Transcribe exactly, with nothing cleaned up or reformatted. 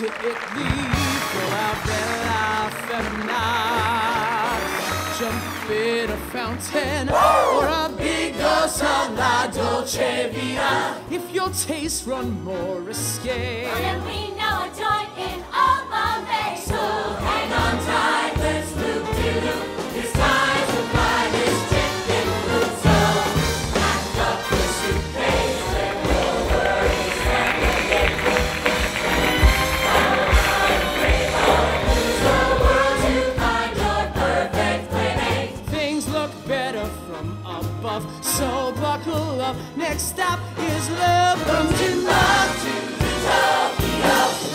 to it leave, go out and laugh at night, jump in a fountain or a big glass of La Dolce Vita. If your tastes run more risque, well, then we know a joint in all Bombay. So hang on tight, let's loop de loop. It's time to fly this jet in blue. So pack up the suitcase, let no worries hang in. There's no world to find your perfect playmate. Things look better from above, so buckle up. Next stop is love. Come to love to the top.